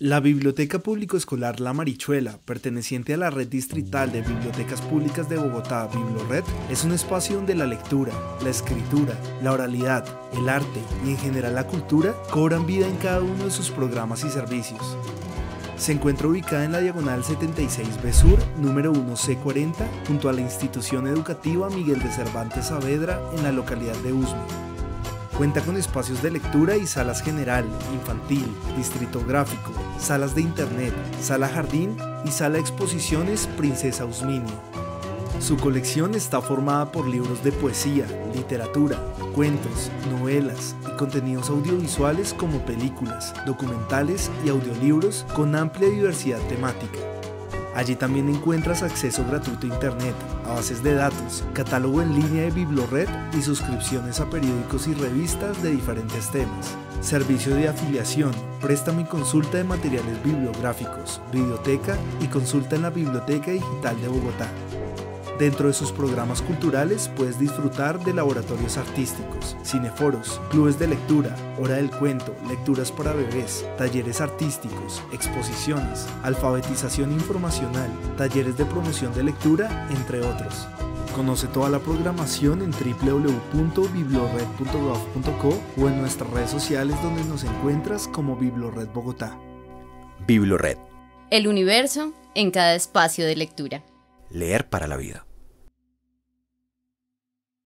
La Biblioteca Público Escolar La Marichuela, perteneciente a la Red Distrital de Bibliotecas Públicas de Bogotá, BibloRed, es un espacio donde la lectura, la escritura, la oralidad, el arte y en general la cultura cobran vida en cada uno de sus programas y servicios. Se encuentra ubicada en la diagonal 76B Sur, número 1C40, junto a la institución educativa Miguel de Cervantes Saavedra en la localidad de Usme. Cuenta con espacios de lectura y salas general, infantil, distrito gráfico, salas de internet, sala jardín y sala de exposiciones Princesa Usminia. Su colección está formada por libros de poesía, literatura, cuentos, novelas y contenidos audiovisuales como películas, documentales y audiolibros con amplia diversidad temática. Allí también encuentras acceso gratuito a internet, a bases de datos, catálogo en línea de BibloRed y suscripciones a periódicos y revistas de diferentes temas, servicio de afiliación, préstamo y consulta de materiales bibliográficos, biblioteca y consulta en la Biblioteca Digital de Bogotá. Dentro de sus programas culturales puedes disfrutar de laboratorios artísticos, cineforos, clubes de lectura, hora del cuento, lecturas para bebés, talleres artísticos, exposiciones, alfabetización informacional, talleres de promoción de lectura, entre otros. Conoce toda la programación en www.biblored.gov.co o en nuestras redes sociales donde nos encuentras como BibloRed Bogotá. BibloRed. El universo en cada espacio de lectura. Leer para la vida.